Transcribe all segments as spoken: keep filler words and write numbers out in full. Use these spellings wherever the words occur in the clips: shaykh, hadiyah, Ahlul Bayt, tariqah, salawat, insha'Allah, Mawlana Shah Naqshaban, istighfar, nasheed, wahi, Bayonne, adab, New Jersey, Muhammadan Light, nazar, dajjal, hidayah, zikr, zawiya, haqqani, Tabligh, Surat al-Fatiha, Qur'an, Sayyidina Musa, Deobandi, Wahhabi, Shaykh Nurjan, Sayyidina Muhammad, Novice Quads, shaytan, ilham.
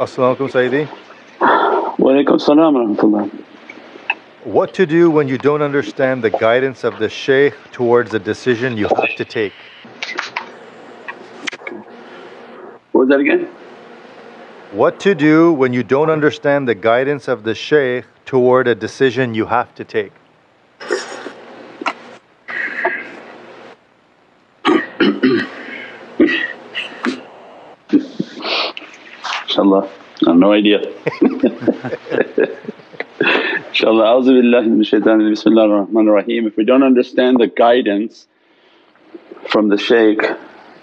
As-salamu alaykum, Sayyidi. Wa alaykum as-salam wa rahmatullah. What to do when you don't understand the guidance of the shaykh towards a decision you have to take? What was that again? What to do when you don't understand the guidance of the shaykh toward a decision you have to take? Inshallah, I have no idea. Inshallah, a'udhu billahi min shaytan, bismillahir rahmanir rahim. If we don't understand the guidance from the shaykh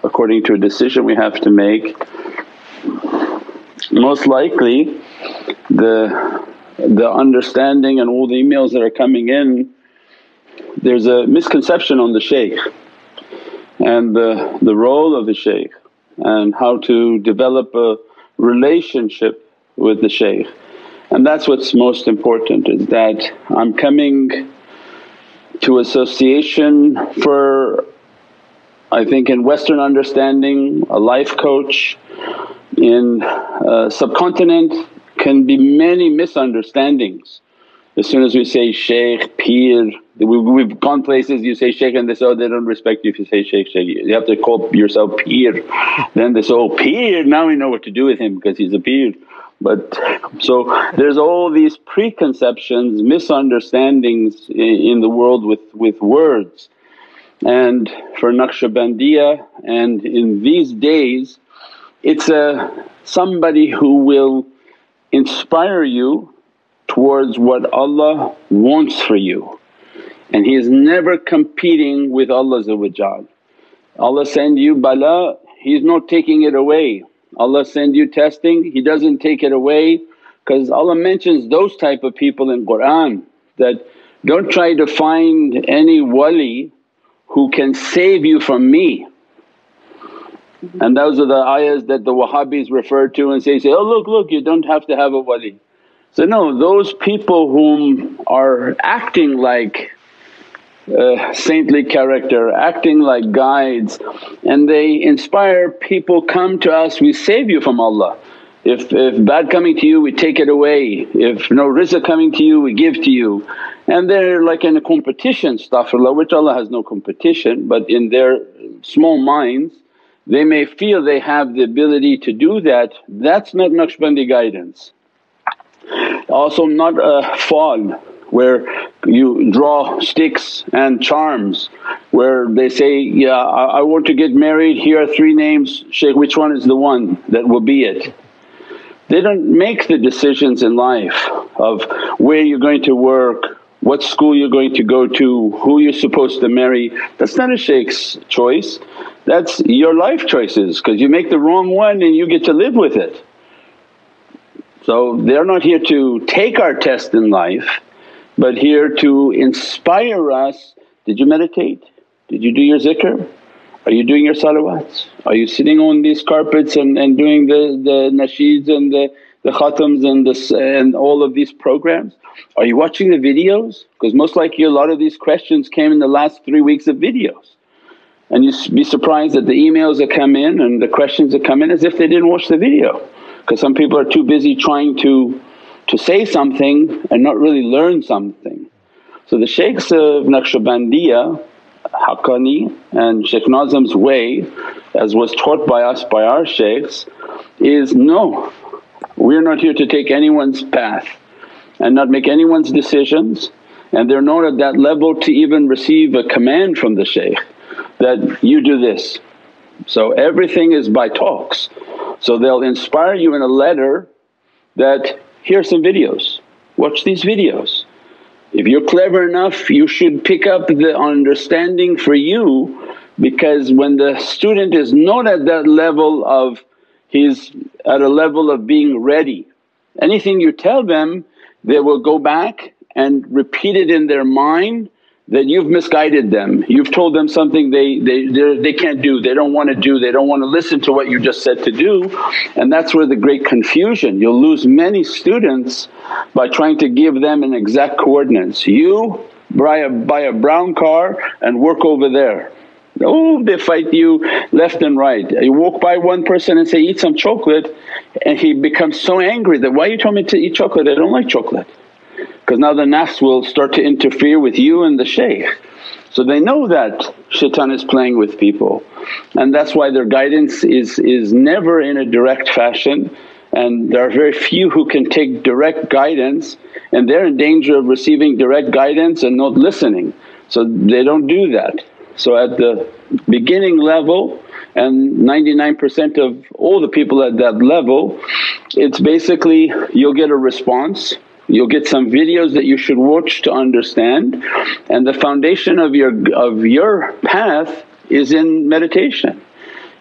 according to a decision we have to make, most likely the the understanding and all the emails that are coming in, there's a misconception on the shaykh and the, the role of the shaykh and how to develop a relationship with the shaykh. And that's what's most important, is that I'm coming to association for, I think in Western understanding, a life coach. In uh, subcontinent can be many misunderstandings. As soon as we say shaykh, peer, we, we've gone places, you say shaykh and they say, oh, they don't respect you if you say shaykh, shaykh. You have to call yourself peer. Then they say, oh, peer, now we know what to do with him because he's a peer. But so there's all these preconceptions, misunderstandings in, in the world with, with words. And for Naqshbandiya and in these days, it's a somebody who will inspire you towards what Allah wants for you, and he is never competing with Allah. Allah send you bala, he's not taking it away. Allah send you testing, he doesn't take it away, because Allah mentions those type of people in Qur'an, that don't try to find any wali who can save you from me. And those are the ayahs that the Wahhabis refer to and say, say, oh look, look, you don't have to have a wali. So no, those people whom are acting like uh, saintly character, acting like guides, and they inspire people, come to us, we save you from Allah. If, if bad coming to you, we take it away. If no rizq coming to you, we give to you. And they're like in a competition, astaghfirullah, which Allah has no competition, but in their small minds, they may feel they have the ability to do that. That's not Naqshbandi guidance. Also not a fall where you draw sticks and charms, where they say, yeah, I, I want to get married, here are three names, shaykh, which one is the one that will be it? They don't make the decisions in life of where you're going to work, what school you're going to go to, who you're supposed to marry. That's not a shaykh's choice, that's your life choices, because you make the wrong one and you get to live with it. So they're not here to take our test in life, but here to inspire us. Did you meditate? Did you do your zikr? Are you doing your salawats? Are you sitting on these carpets and, and doing the, the nasheeds and the the khatams and this and all of these programs? Are you watching the videos? Because most likely a lot of these questions came in the last three weeks of videos, and you be surprised that the emails that come in and the questions that come in as if they didn't watch the video, because some people are too busy trying to to say something and not really learn something. So the shaykhs of Naqshbandiya, haqqani, and Shaykh Nazam's way, as was taught by us by our shaykhs, is no. We're not here to take anyone's path and not make anyone's decisions, and they're not at that level to even receive a command from the shaykh that you do this. So everything is by talks. So they'll inspire you in a letter that, here are some videos, watch these videos. If you're clever enough, you should pick up the understanding for you, because when the student is not at that level of, he's at a level of being ready, anything you tell them they will go back and repeat it in their mind that you've misguided them, you've told them something they, they, they can't do, they don't want to do, they don't want to listen to what you just said to do. And that's where the great confusion, you'll lose many students by trying to give them an exact coordinates. You buy a, buy a brown car and work over there. Oh, they fight you left and right. You walk by one person and say, eat some chocolate, and he becomes so angry that, why you told me to eat chocolate? I don't like chocolate. Because now the nafs will start to interfere with you and the shaykh. So they know that shaitan is playing with people, and that's why their guidance is, is never in a direct fashion, and there are very few who can take direct guidance, and they're in danger of receiving direct guidance and not listening. So they don't do that. So at the beginning level, and ninety-nine percent of all the people at that level, it's basically you'll get a response. You'll get some videos that you should watch to understand, and the foundation of your of your path is in meditation.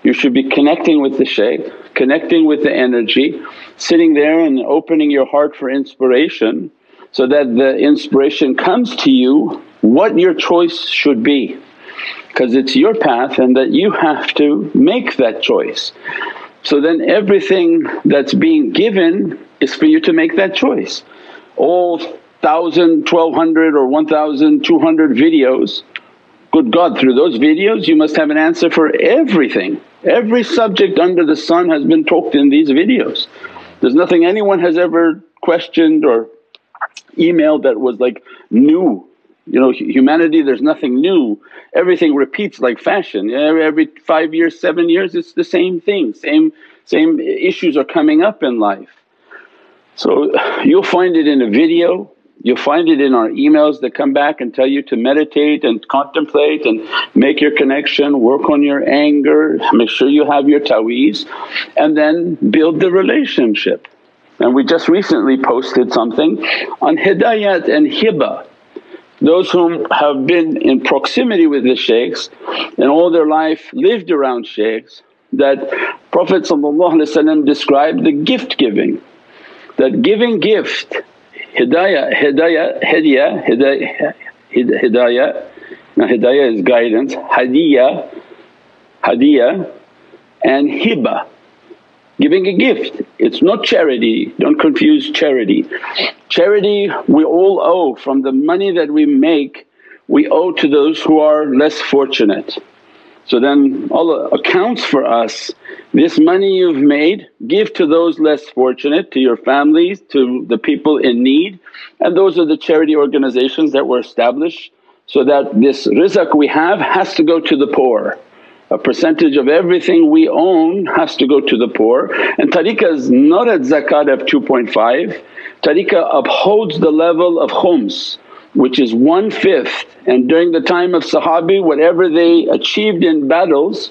You should be connecting with the shaykh, connecting with the energy, sitting there and opening your heart for inspiration, so that the inspiration comes to you what your choice should be, because it's your path and that you have to make that choice. So then everything that's being given is for you to make that choice. All thousand, twelve hundred or one thousand, two hundred videos, good God, through those videos you must have an answer for everything. Every subject under the sun has been talked in these videos. There's nothing anyone has ever questioned or emailed that was like new. You know, humanity, there's nothing new, everything repeats like fashion. Every five years, seven years it's the same thing, same, same issues are coming up in life. So you'll find it in a video, you'll find it in our emails that come back and tell you to meditate and contemplate and make your connection, work on your anger, make sure you have your ta'weez, and then build the relationship. And we just recently posted something on hidayat and hiba. Those whom have been in proximity with the shaykhs and all their life lived around shaykhs, that Prophet described the gift giving. That giving gift, hidayah, hidayah, hidayah, hidayah, hidayah, now hidayah is guidance, hadiyah, hadiyah and hiba, giving a gift. It's not charity, don't confuse charity. Charity we all owe, from the money that we make we owe to those who are less fortunate. So then Allah accounts for us, this money you've made give to those less fortunate, to your families, to the people in need, and those are the charity organizations that were established so that this rizq we have has to go to the poor. A percentage of everything we own has to go to the poor, and tariqah is not at zakat of two point five, tariqah upholds the level of khums, which is one fifth, and during the time of Sahabi whatever they achieved in battles,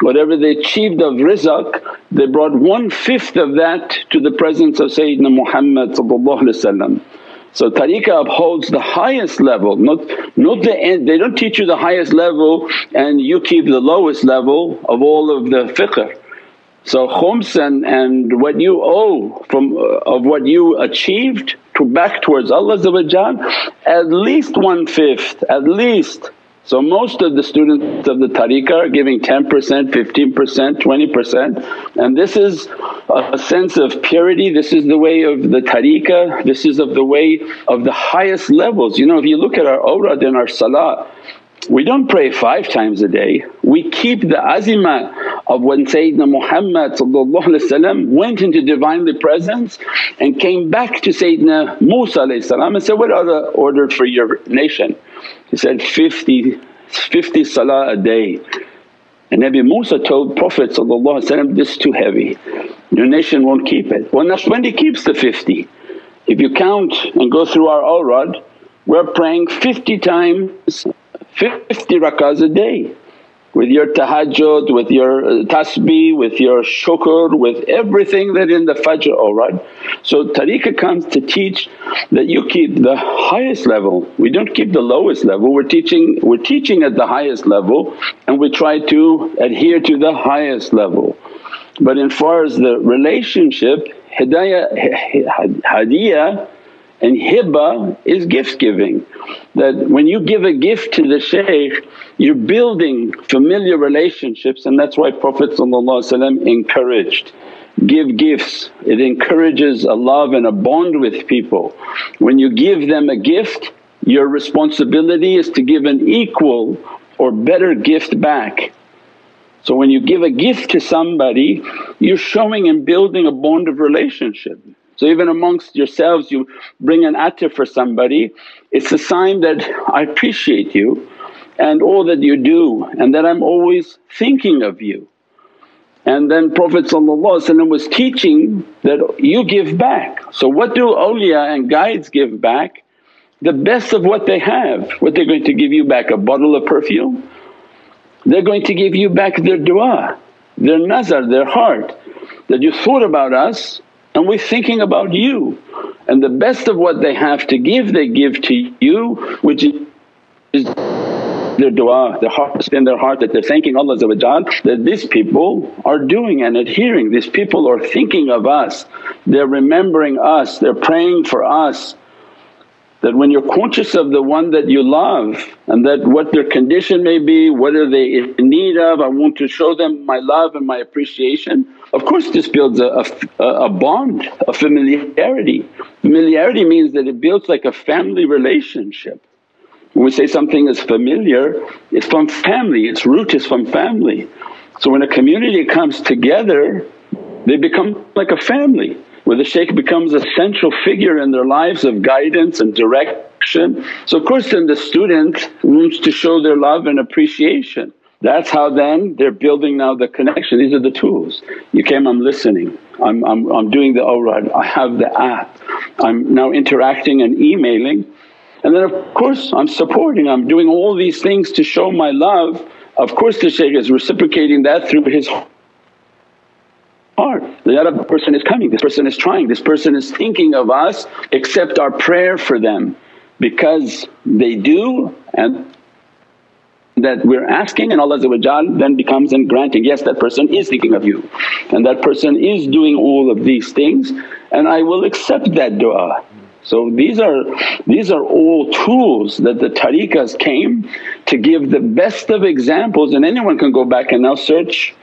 whatever they achieved of rizq, they brought one fifth of that to the presence of Sayyidina Muhammad. So tariqah upholds the highest level, not, not the end. They don't teach you the highest level and you keep the lowest level of all of the fiqh. So khums and, and what you owe from of what you achieved to back towards Allah, at least one fifth, at least. So most of the students of the tariqah are giving ten percent, fifteen percent, twenty percent, and this is a sense of purity, this is the way of the tariqah, this is of the way of the highest levels. You know, if you look at our awrad and our salah, we don't pray five times a day, we keep the azimah of when Sayyidina Muhammad went into Divinely Presence and came back to Sayyidina Musa and said, what are the order for your nation? He said, fifty, fifty salah a day. And Nabi Musa told Prophet, this is too heavy, your nation won't keep it. Well, Naqshbandi keeps the fifty. If you count and go through our awrad, we're praying fifty times, fifty rak'ahs a day, with your tahajjud, with your tasbih, with your shukr, with everything that in the fajr awrad. So tariqah comes to teach that you keep the highest level, we don't keep the lowest level, we're teaching, we're teaching at the highest level and we try to adhere to the highest level. But in far as the relationship, hidayah, hadiyah and hiba is gift giving, that when you give a gift to the shaykh you're building familiar relationships, and that's why Prophet encouraged, give gifts, it encourages a love and a bond with people. When you give them a gift, your responsibility is to give an equal or better gift back. So when you give a gift to somebody, you're showing and building a bond of relationship. So even amongst yourselves you bring an atif for somebody, it's a sign that I appreciate you and all that you do and that I'm always thinking of you. And then Prophet ﷺ was teaching that you give back. So what do awliya and guides give back? The best of what they have. What they're going to give you back, a bottle of perfume? They're going to give you back their du'a, their nazar, their heart, that you thought about us and we're thinking about you. And the best of what they have to give, they give to you, which is their du'a, their heart, in their heart that they're thanking Allah that these people are doing and adhering, these people are thinking of us, they're remembering us, they're praying for us. That when you're conscious of the one that you love and that what their condition may be, what are they in need of, I want to show them my love and my appreciation. Of course this builds a, a, a bond, a familiarity. Familiarity means that it builds like a family relationship. When we say something is familiar, it's from family, its root is from family. So when a community comes together, they become like a family, where the shaykh becomes a central figure in their lives of guidance and direction. So of course then the student wants to show their love and appreciation. That's how then they're building now the connection. These are the tools. You came, I'm listening, I'm, I'm, I'm doing the awrad, I have the app, I'm now interacting and emailing. And then of course I'm supporting, I'm doing all these things to show my love. Of course the shaykh is reciprocating that through his heart. The other person is coming, this person is trying, this person is thinking of us, accept our prayer for them because they do and that we're asking, and Allah then becomes and granting, yes that person is thinking of you and that person is doing all of these things and I will accept that du'a. So these are, these are all tools that the tariqahs came to give the best of examples, and anyone can go back and now search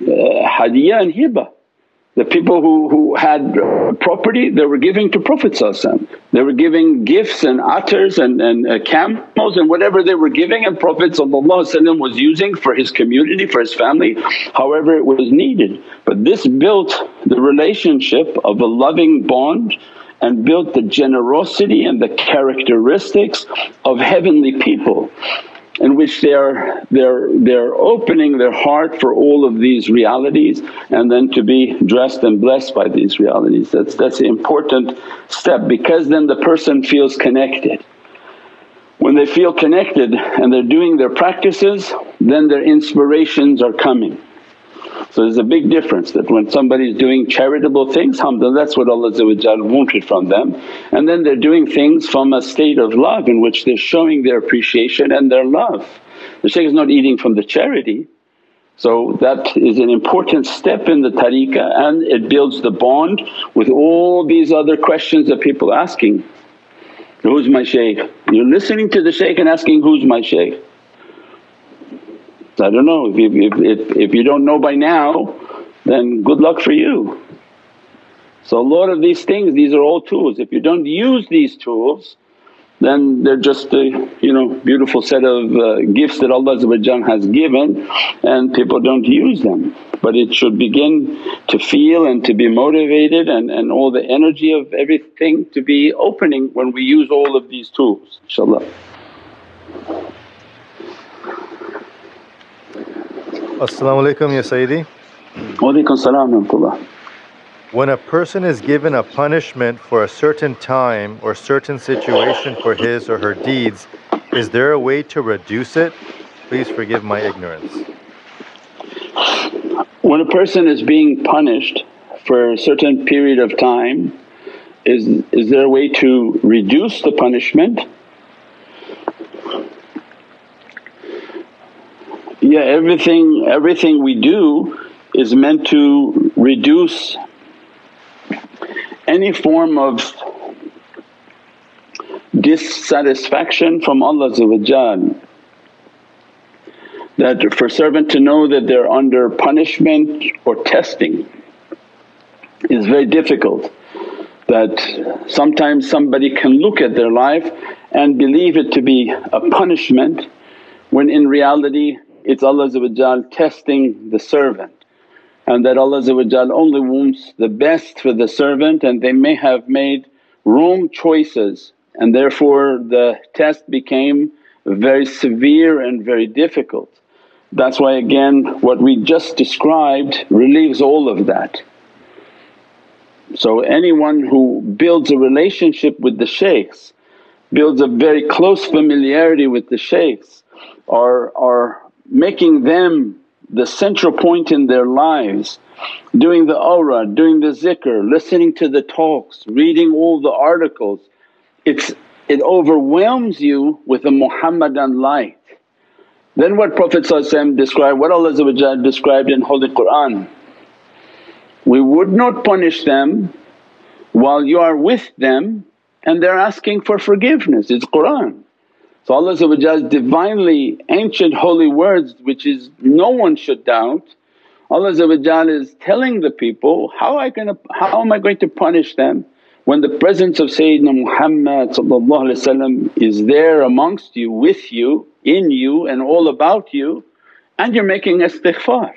uh, hadiyah and hibah. The people who, who had property, they were giving to Prophet ﷺ. They were giving gifts and attars and, and uh, camels and whatever they were giving, and Prophet ﷺ was using for his community, for his family, however it was needed. But this built the relationship of a loving bond and built the generosity and the characteristics of heavenly people, in which they're they're they're opening their heart for all of these realities and then to be dressed and blessed by these realities. That's, that's an important step because then the person feels connected. When they feel connected and they're doing their practices, then their inspirations are coming. So there's a big difference that when somebody is doing charitable things, alhamdulillah, that's what Allah wanted from them, and then they're doing things from a state of love in which they're showing their appreciation and their love. The shaykh is not eating from the charity, so that is an important step in the tariqah and it builds the bond with all these other questions that people are asking. Who's my shaykh? You're listening to the shaykh and asking, who's my shaykh? I don't know, if you, if, if, if you don't know by now then good luck for you. So a lot of these things, these are all tools. If you don't use these tools then they're just a, you know, beautiful set of uh, gifts that Allah has given and people don't use them. But it should begin to feel and to be motivated and, and all the energy of everything to be opening when we use all of these tools, inshaAllah. As-salamu alaykum, Ya Sayyidi. Walaykum as-salam wa rahmatullah. When a person is given a punishment for a certain time or certain situation for his or her deeds, is there a way to reduce it? Please forgive my ignorance. When a person is being punished for a certain period of time, is, is there a way to reduce the punishment? Yeah, everything, everything we do is meant to reduce any form of dissatisfaction from Allah, that for servant to know that they're under punishment or testing is very difficult. That sometimes somebody can look at their life and believe it to be a punishment when in reality it's Allah testing the servant, and that Allah only wants the best for the servant, and they may have made wrong choices, and therefore the test became very severe and very difficult. That's why again what we just described relieves all of that. So anyone who builds a relationship with the shaykhs, builds a very close familiarity with the shaykhs, or are making them the central point in their lives, doing the awrah, doing the zikr, listening to the talks, reading all the articles, it's, it overwhelms you with a Muhammadan light. Then what Prophet described, what Allah described in Holy Qur'an, we would not punish them while you are with them and they're asking for forgiveness, it's Qur'an. So Allah's divinely ancient holy words, which is no one should doubt, Allah is telling the people, how, I gonna, how am I going to punish them when the presence of Sayyidina Muhammad is there amongst you, with you, in you and all about you, and you're making istighfar.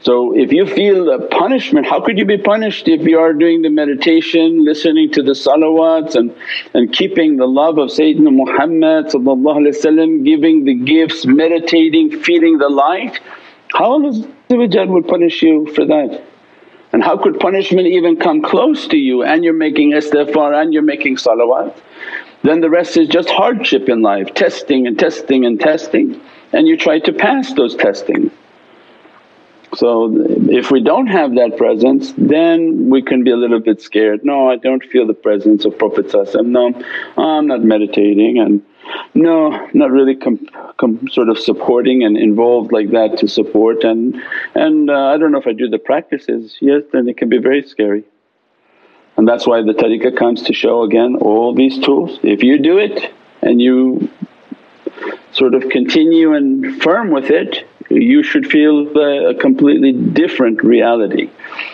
So if you feel a punishment, how could you be punished if you are doing the meditation, listening to the salawats and, and keeping the love of Sayyidina Muhammad, giving the gifts, meditating, feeling the light? How Allah would punish you for that? And how could punishment even come close to you, and you're making istighfar and you're making salawat? Then the rest is just hardship in life, testing and testing and testing, and you try to pass those testing. So if we don't have that presence, then we can be a little bit scared, no I don't feel the presence of Prophet, no I'm not meditating, and no not really com, com sort of supporting and involved like that to support, and, and uh, I don't know if I do the practices, yes then it can be very scary. And that's why the tariqah comes to show again all these tools, if you do it and you sort of continue and firm with it, you should feel a completely different reality.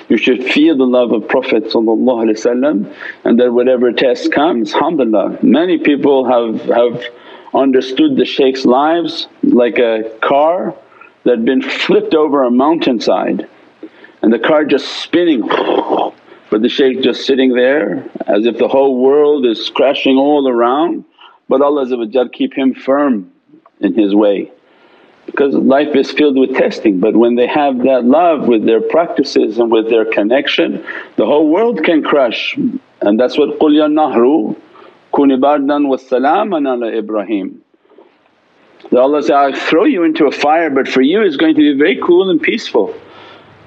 You should feel the love of Prophet and that whatever test comes, alhamdulillah. Many people have, have understood the shaykh's lives like a car that had been flipped over a mountainside and the car just spinning, but the shaykh just sitting there as if the whole world is crashing all around, but Allah keep him firm in his way. Because life is filled with testing, but when they have that love with their practices and with their connection, the whole world can crush. And that's what, قُلْ يَا النَّهْرُ كُنِ بَرْدًا وَالسَّلَامًا عَلَى Ibrahim. That Allah says, I'll throw you into a fire, but for you it's going to be very cool and peaceful.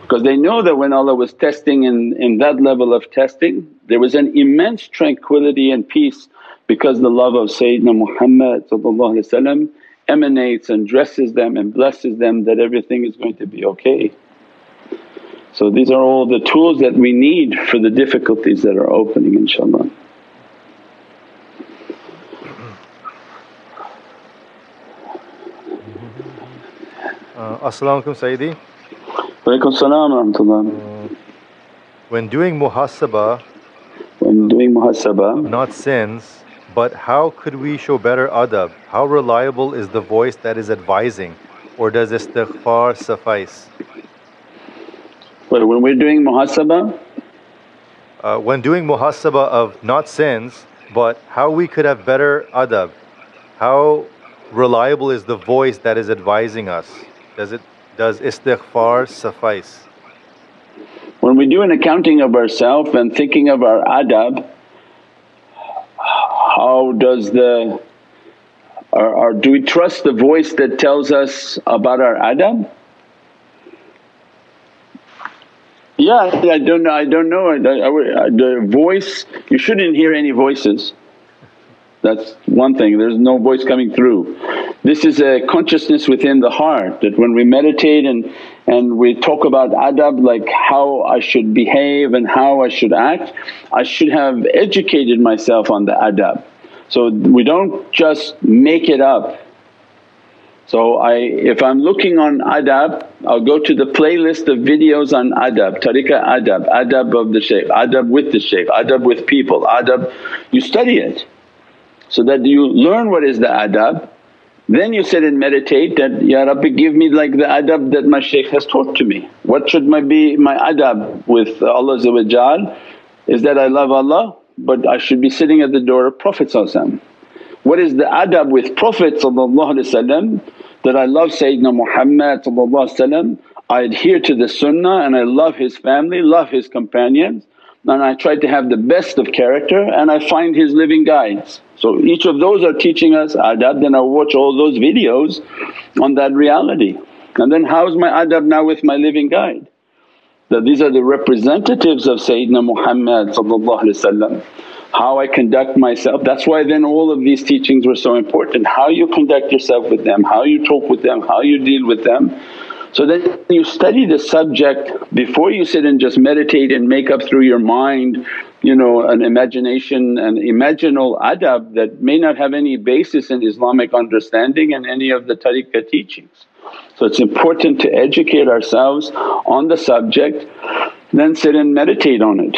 Because they know that when Allah was testing in, in that level of testing, there was an immense tranquility and peace, because the love of Sayyidina Muhammad emanates and dresses them and blesses them that everything is going to be okay. So these are all the tools that we need for the difficulties that are opening, inshaAllah. Uh, As-salamu alaykum Sayyidi. Walaykum as-salam wa rahmatullah. Uh, when doing muhasabah, when doing muhasabah, not sins, but how could we show better adab? How reliable is the voice that is advising, or does istighfar suffice? Well, when we're doing muhasabah? Uh, when doing muhasabah of not sins, but how we could have better adab, how reliable is the voice that is advising us? Does it, does istighfar suffice? When we do an accounting of ourselves and thinking of our adab, how does the… Or, or do we trust the voice that tells us about our adab? Yeah, I don't know, I don't know, I, I, the voice… you shouldn't hear any voices, that's one thing, there's no voice coming through. This is a consciousness within the heart that when we meditate and, and we talk about adab, like how I should behave and how I should act, I should have educated myself on the adab. So we don't just make it up. So I, if I'm looking on adab, I'll go to the playlist of videos on adab, tariqah adab, adab of the shaykh, adab with the shaykh, adab with people, adab… you study it so that you learn what is the adab, Then you sit and meditate that, Ya Rabbi, give me like the adab that my shaykh has taught to me. What should my be my adab with Allah is that I love Allah, but I should be sitting at the door of Prophet. What is the adab with Prophet that I love Sayyidina Muhammad, I adhere to the sunnah and I love his family, love his companions, and I try to have the best of character and I find his living guides. So each of those are teaching us adab, then I watch all those videos on that reality. And then how's my adab now with my living guide? That these are the representatives of Sayyidina Muhammad, how I conduct myself. That's why then all of these teachings were so important, how you conduct yourself with them, how you talk with them, how you deal with them. So then you study the subject before you sit and just meditate and make up through your mind, you know, an imagination, an imaginal adab that may not have any basis in Islamic understanding and any of the tariqah teachings. So it's important to educate ourselves on the subject, then sit and meditate on it.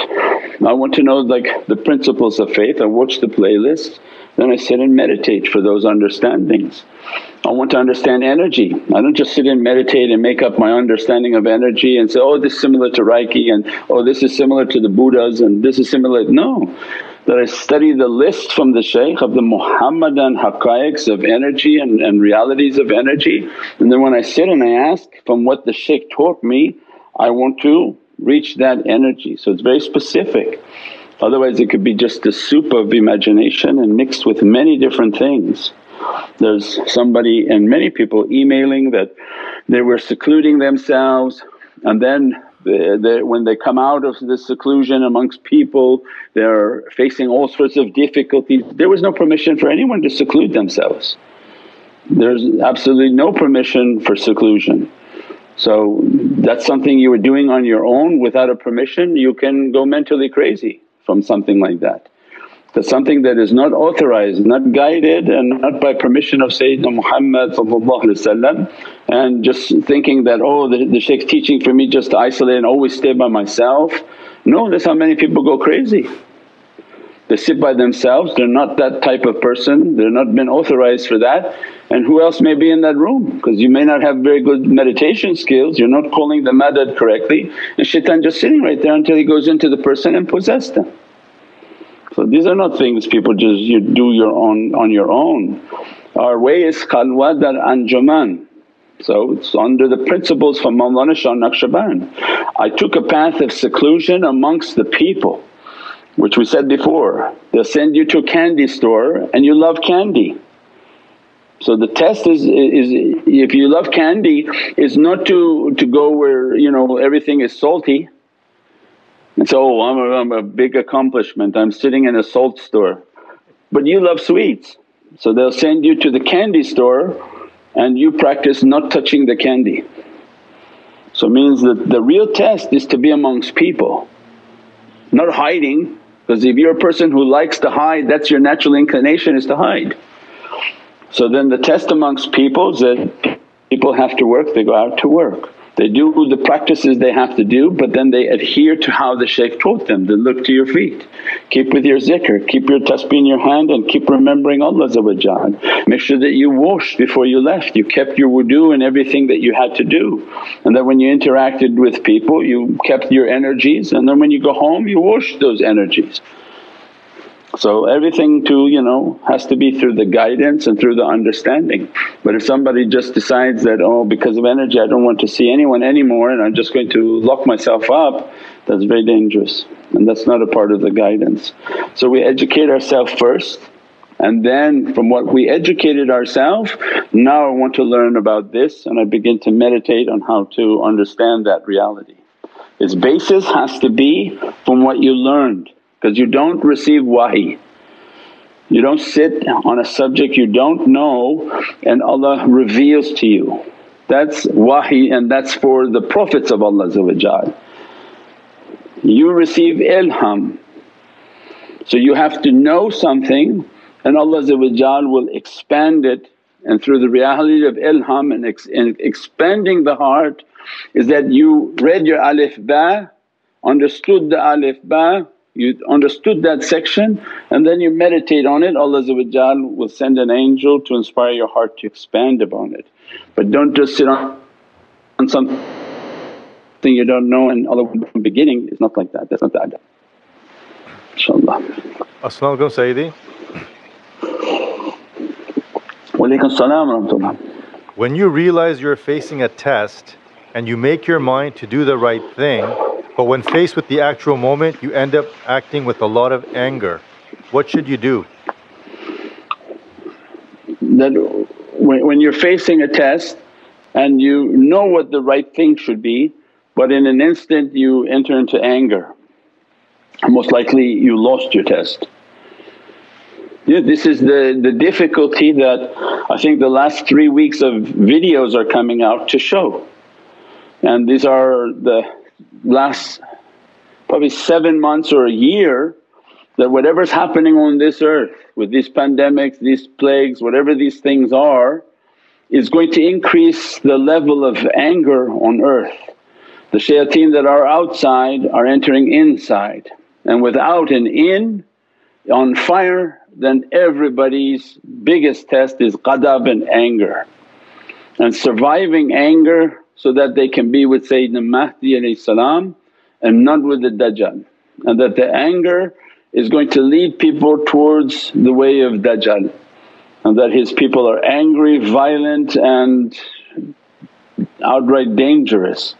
I want to know like the principles of faith, I watch the playlist, then I sit and meditate for those understandings. I want to understand energy, I don't just sit and meditate and make up my understanding of energy and say, oh this is similar to Reiki and oh this is similar to the Buddhas and this is similar… No, that I study the list from the shaykh of the Muhammadan haqqaiqs of energy and, and realities of energy, and then when I sit and I ask from what the shaykh taught me, I want to reach that energy. So it's very specific, otherwise it could be just a soup of imagination and mixed with many different things. There's somebody and many people emailing that they were secluding themselves and then they, they, when they come out of this seclusion amongst people they're facing all sorts of difficulties. There was no permission for anyone to seclude themselves, there's absolutely no permission for seclusion. So that's something you were doing on your own without a permission, you can go mentally crazy from something like that. That's something that is not authorized, not guided and not by permission of Sayyidina Muhammad, and just thinking that, oh the, the shaykh's teaching for me just to isolate and always stay by myself. No, that's how many people go crazy. They sit by themselves, they're not that type of person, they're not been authorized for that, and who else may be in that room? Because you may not have very good meditation skills, you're not calling the madad correctly, and shaitan just sitting right there until he goes into the person and possess them. So these are not things people just you do your own on your own. Our way is khalwa dar anjuman. So it's under the principles from Mawlana Shah Naqshaban. I took a path of seclusion amongst the people, which we said before, they'll send you to a candy store and you love candy. So the test is, is if you love candy is not to, to go where you know everything is salty and so, oh I'm a, I'm a big accomplishment, I'm sitting in a salt store. But you love sweets, so they'll send you to the candy store and you practice not touching the candy. So it means that the real test is to be amongst people, not hiding. Because if you're a person who likes to hide, that's your natural inclination is to hide. So then the test amongst people is that people have to work, they go out to work. They do the practices they have to do, but then they adhere to how the shaykh taught them. They look to your feet, keep with your zikr, keep your tasbih in your hand and keep remembering Allah. Make sure that you washed before you left, you kept your wudu and everything that you had to do. And then when you interacted with people you kept your energies, and then when you go home you wash those energies. So everything too, you know, has to be through the guidance and through the understanding. But if somebody just decides that, oh because of energy I don't want to see anyone anymore and I'm just going to lock myself up, that's very dangerous and that's not a part of the guidance. So we educate ourselves first, and then from what we educated ourselves, now I want to learn about this and I begin to meditate on how to understand that reality. Its basis has to be from what you learned. Because you don't receive wahi, you don't sit on a subject you don't know and Allah reveals to you. That's wahi and that's for the prophets of Allah. You receive ilham, so you have to know something and Allah will expand it, and through the reality of ilham and, ex and expanding the heart is that you read your alif ba, understood the alif ba, You understood that section and then you meditate on it, Allah will send an angel to inspire your heart to expand upon it. But don't just sit on something you don't know and Allah will from beginning, it's not like that, that's not the adab. InshaAllah. As-salamu alaykum Sayyidi. Wa alaykum as-salam wa rahmatullah. When you realize you're facing a test and you make your mind to do the right thing, but when faced with the actual moment you end up acting with a lot of anger, what should you do? That when, when you're facing a test and you know what the right thing should be, but in an instant you enter into anger, most likely you lost your test. Yeah, this is the, the difficulty that I think the last three weeks of videos are coming out to show, and these are the last probably seven months or a year that whatever's happening on this earth with these pandemics, these plagues, whatever these things are, is going to increase the level of anger on earth. The shayateen that are outside are entering inside, and without an in on fire, then everybody's biggest test is ghadab and anger, and surviving anger so that they can be with Sayyidina Mahdi and not with the dajjal, and that the anger is going to lead people towards the way of dajjal, and that his people are angry, violent and outright dangerous.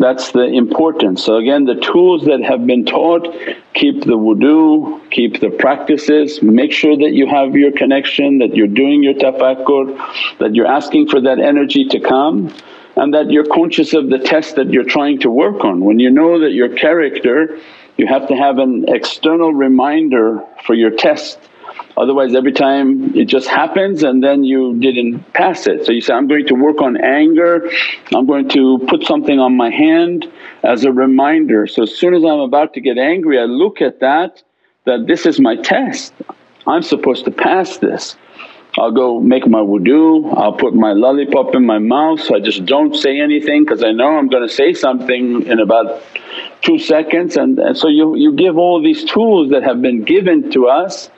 That's the importance. So again, the tools that have been taught, keep the wudu, keep the practices, make sure that you have your connection, that you're doing your tafakkur, that you're asking for that energy to come, and that you're conscious of the test that you're trying to work on. When you know that your character, you have to have an external reminder for your test. Otherwise every time it just happens and then you didn't pass it. So you say, I'm going to work on anger, I'm going to put something on my hand as a reminder. So as soon as I'm about to get angry, I look at that, that this is my test, I'm supposed to pass this. I'll go make my wudu, I'll put my lollipop in my mouth so I just don't say anything because I know I'm going to say something in about two seconds. And, and so you, you give all these tools that have been given to us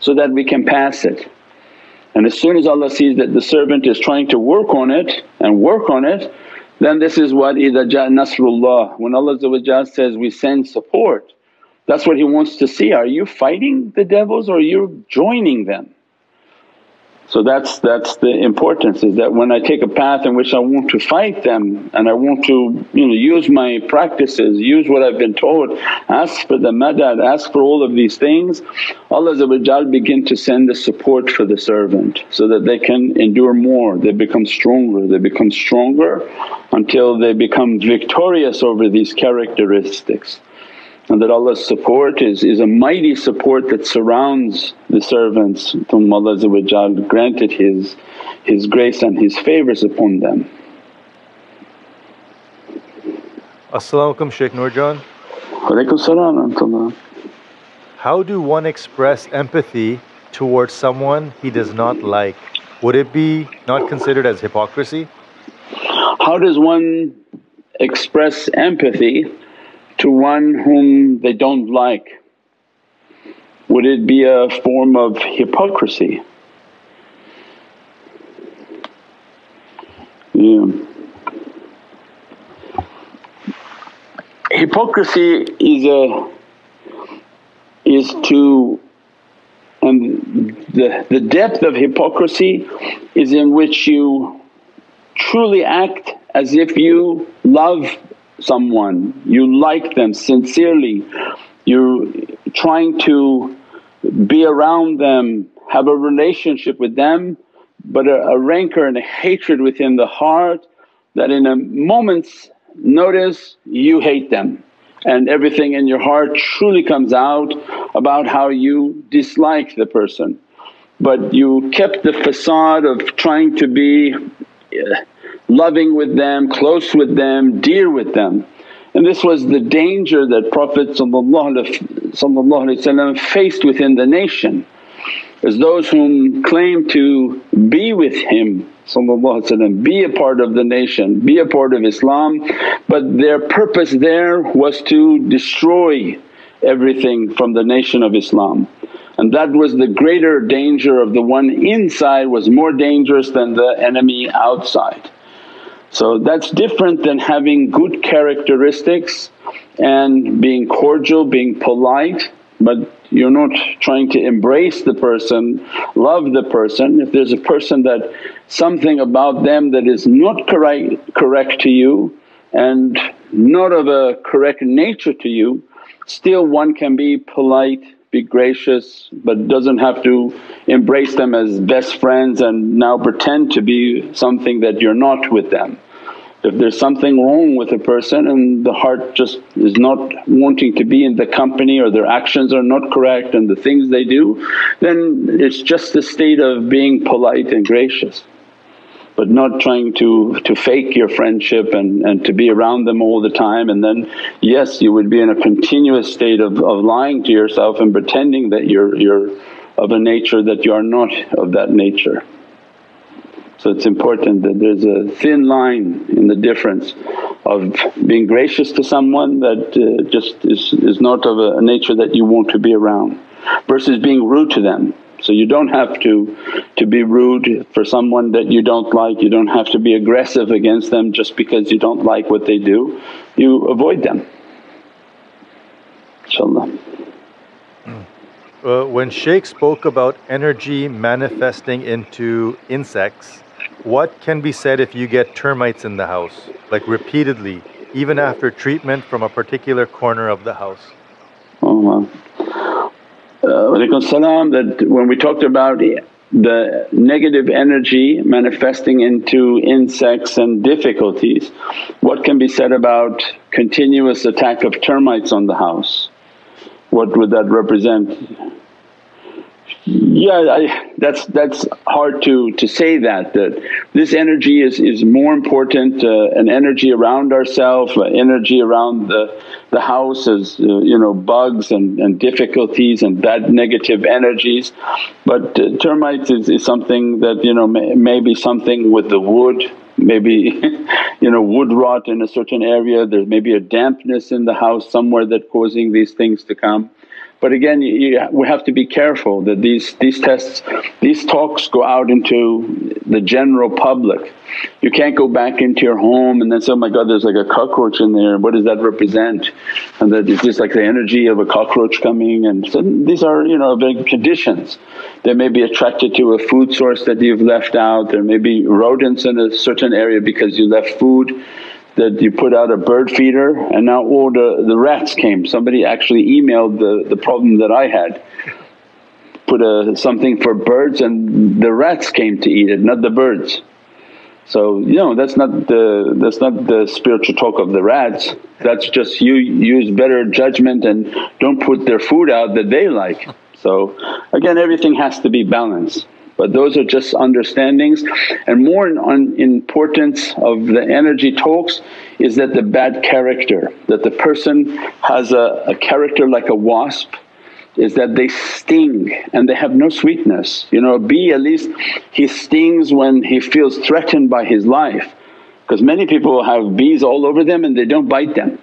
so that we can pass it. And as soon as Allah sees that the servant is trying to work on it and work on it, then this is what إِذَا جَاءَ نَصْرُ اللَّهِ. When Allah says, we send support, that's what He wants to see. Are you fighting the devils or you're joining them? So that's that's the importance, is that when I take a path in which I want to fight them and I want to, you know, use my practices, use what I've been taught, ask for the madad, ask for all of these things, Allah begin to send the support for the servant so that they can endure more, they become stronger, they become stronger until they become victorious over these characteristics. And that Allah's support is, is a mighty support that surrounds the servants, whom Allah granted His, His grace and His favours upon them. As-salamu alaykum Shaykh Nurjan. Wa alaykum as-salam wa rahmatullah. How do one express empathy towards someone he does not like? Would it be not considered as hypocrisy? How does one express empathy to one whom they don't like? Would it be a form of hypocrisy? Yeah. Hypocrisy is a is to and the the depth of hypocrisy is in which you truly act as if you love someone, you like them sincerely, you're trying to be around them, have a relationship with them, but a, a rancor and a hatred within the heart that in a moment's notice you hate them, and everything in your heart truly comes out about how you dislike the person. But you kept the facade of trying to be uh, loving with them, close with them, dear with them. And this was the danger that Prophet ﷺ faced within the nation, as those whom claim to be with him ﷺ, be a part of the nation, be a part of Islam, but their purpose there was to destroy everything from the nation of Islam. And that was the greater danger of the one inside, was more dangerous than the enemy outside. So that's different than having good characteristics and being cordial, being polite, but you're not trying to embrace the person, love the person. If there's a person that something about them that is not correct, correct to you and not of a correct nature to you, still one can be polite, be gracious, but doesn't have to embrace them as best friends and now pretend to be something that you're not with them. If there's something wrong with a person and the heart just is not wanting to be in the company, or their actions are not correct and the things they do, then it's just the state of being polite and gracious, but not trying to, to fake your friendship and, and to be around them all the time. And then yes, you would be in a continuous state of, of lying to yourself and pretending that you're, you're of a nature that you are not of that nature. So it's important that there's a thin line in the difference of being gracious to someone that uh, just is, is not of a nature that you want to be around, versus being rude to them. So you don't have to, to be rude for someone that you don't like, you don't have to be aggressive against them just because you don't like what they do, you avoid them, inshaAllah. Uh, when Shaykh spoke about energy manifesting into insects, what can be said if you get termites in the house, like repeatedly, even after treatment from a particular corner of the house? Oh, wow. uh, Walaikum salam. That when we talked about the negative energy manifesting into insects and difficulties, what can be said about continuous attack of termites on the house? What would that represent? Yeah, I, that's that's hard to, to say that, that this energy is, is more important, uh, an energy around ourselves, uh, energy around the, the house as uh, you know, bugs and, and difficulties and bad negative energies. But uh, termites is, is something that, you know, may, may be something with the wood. Maybe you know, wood rot in a certain area, there may be a dampness in the house somewhere that causing these things to come. But again, you, you, we have to be careful that these, these tests, these talks go out into the general public. You can't go back into your home and then say, oh my God, there's like a cockroach in there, what does that represent? And that it's just like the energy of a cockroach coming, and so these are, you know, big conditions. They may be attracted to a food source that you've left out, there may be rodents in a certain area because you left food. That you put out a bird feeder and now all the, the rats came. Somebody actually emailed the, the problem that I had, put a, something for birds and the rats came to eat it, not the birds. So you know, that's not the, that's not the spiritual talk of the rats, that's just you use better judgment and don't put their food out that they like. So again, everything has to be balanced. But those are just understandings, and more in, on importance of the energy talks is that the bad character, that the person has a, a character like a wasp, is that they sting and they have no sweetness. You know, a bee at least he stings when he feels threatened by his life, because many people have bees all over them and they don't bite them.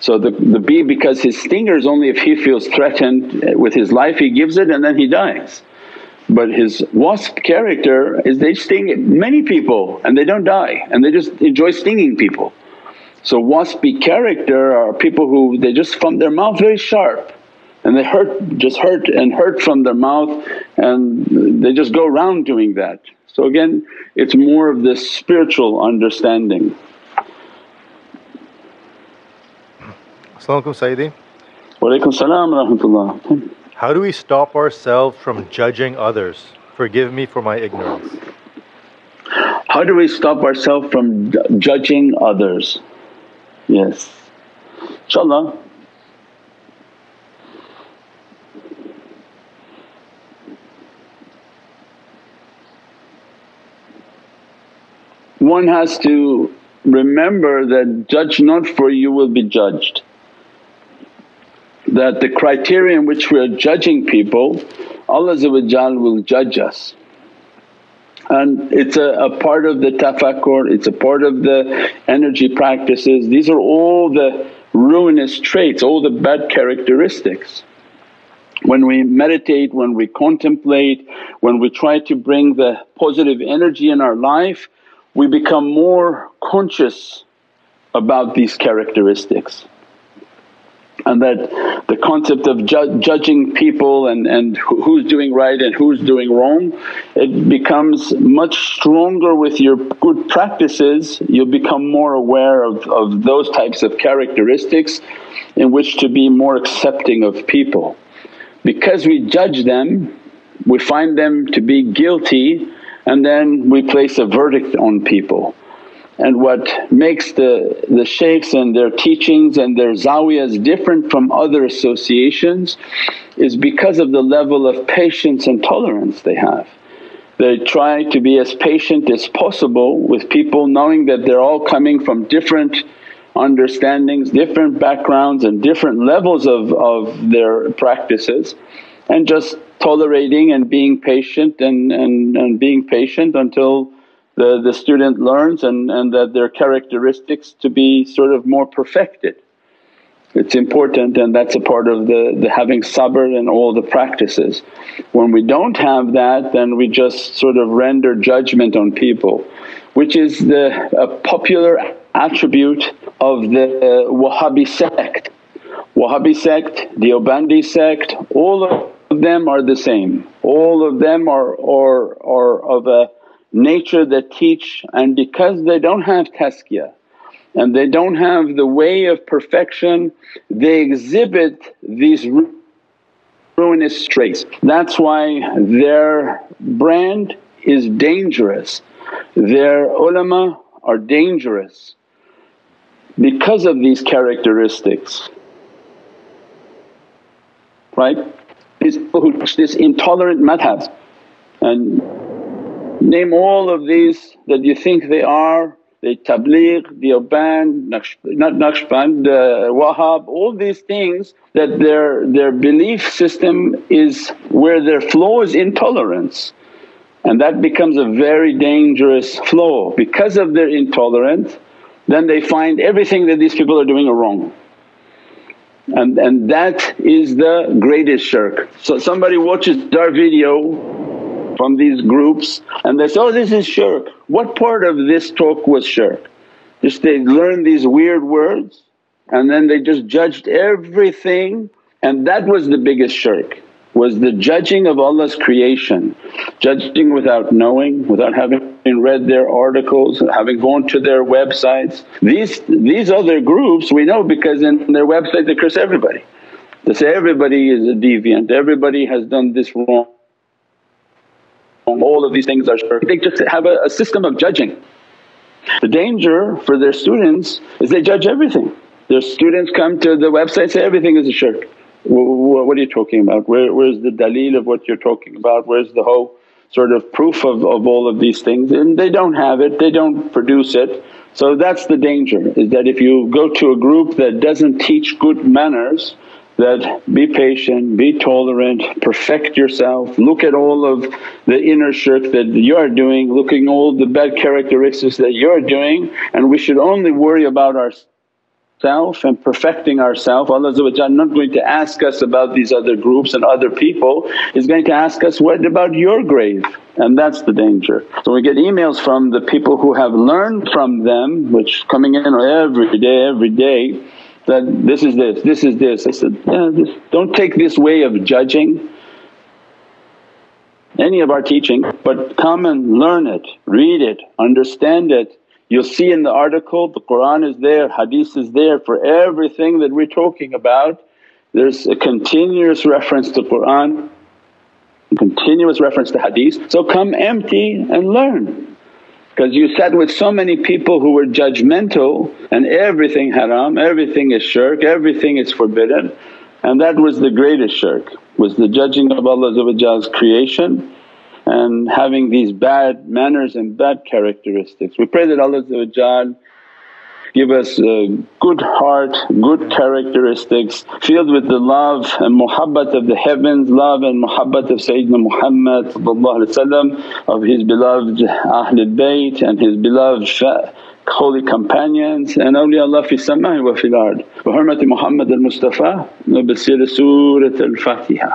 So the, the bee, because his stinger is only if he feels threatened with his life, he gives it and then he dies. But his wasp character is they sting many people and they don't die and they just enjoy stinging people. So waspy character are people who they just from their mouth very sharp and they hurt, just hurt and hurt from their mouth, and they just go around doing that. So again, it's more of this spiritual understanding. As-salamu alaykum Sayyidi. Wa alaykum salam wa rahmatullah. How do we stop ourselves from judging others? Forgive me for my ignorance. How do we stop ourselves from judging others? Yes, inshaAllah. One has to remember that, judge not for you will be judged. That the criteria in which we are judging people, Allah will judge us. And it's a, a part of the tafakkur, it's a part of the energy practices. These are all the ruinous traits, all the bad characteristics. When we meditate, when we contemplate, when we try to bring the positive energy in our life, we become more conscious about these characteristics. And that the concept of ju judging people and, and who's doing right and who's doing wrong, it becomes much stronger with your good practices. You'll become more aware of, of those types of characteristics in which to be more accepting of people. Because we judge them, we find them to be guilty, and then we place a verdict on people. And what makes the, the shaykhs and their teachings and their zawiyas different from other associations is because of the level of patience and tolerance they have. They try to be as patient as possible with people, knowing that they're all coming from different understandings, different backgrounds and different levels of, of their practices, and just tolerating and being patient and, and, and being patient until the, the student learns and, and that their characteristics to be sort of more perfected. It's important, and that's a part of the, the having sabr and all the practices. When we don't have that, then we just sort of render judgment on people, which is the a popular attribute of the uh, Wahhabi sect. Wahhabi sect, Deobandi sect, all of them are the same. All of them are, are, are of a nature that teach, and because they don't have tazkiyah and they don't have the way of perfection, they exhibit these ruinous traits. That's why their brand is dangerous, their ulama are dangerous because of these characteristics, right? These people who teach this intolerant madhabs, and name all of these that you think they are, they tabligh, Deoband, Naqshband, uh, Wahhab, all these things that their, their belief system is where their flaw is intolerance. And that becomes a very dangerous flaw. Because of their intolerance, then they find everything that these people are doing are wrong. And, and that is the greatest shirk. So somebody watches our video from these groups and they say, oh, this is shirk. What part of this talk was shirk? Just they learned these weird words and then they just judged everything, and that was the biggest shirk. Was the judging of Allah's creation, judging without knowing, without having read their articles, having gone to their websites. These, these other groups we know because in their website they curse everybody. They say, everybody is a deviant, everybody has done this wrong, all of these things are shirk. They just have a, a system of judging. The danger for their students is they judge everything. Their students come to the website, say, everything is a shirk. What are you talking about? Where, where's the daleel of what you're talking about? Where's the whole sort of proof of, of all of these things? And they don't have it, they don't produce it. So that's the danger, is that if you go to a group that doesn't teach good manners, that be patient, be tolerant, perfect yourself, look at all of the inner shirk that you are doing, looking all the bad characteristics that you are doing, and we should only worry about ourselves and perfecting ourselves. Allah not going to ask us about these other groups and other people, is going to ask us, what about your grave? And that's the danger. So we get emails from the people who have learned from them, which coming in every day, every day, that this is this, this is this. I said, yeah, this, don't take this way of judging any of our teaching, but come and learn it, read it, understand it. You'll see in the article, the Qur'an is there, hadith is there for everything that we're talking about. There's a continuous reference to Qur'an, continuous reference to hadith. So come empty and learn, because you sat with so many people who were judgmental and everything haram, everything is shirk, everything is forbidden. And that was the greatest shirk, was the judging of Allah's creation and having these bad manners and bad characteristics. We pray that Allah give us a good heart, good characteristics, filled with the love and muhabbat of the heavens, love and muhabbat of Sayyidina Muhammad of his beloved Ahlul Bayt and his beloved holy companions and awliyaullah fi samai wa fil ard. Bi hurmati Muhammad al-Mustafa, nubsir Surat al-Fatiha.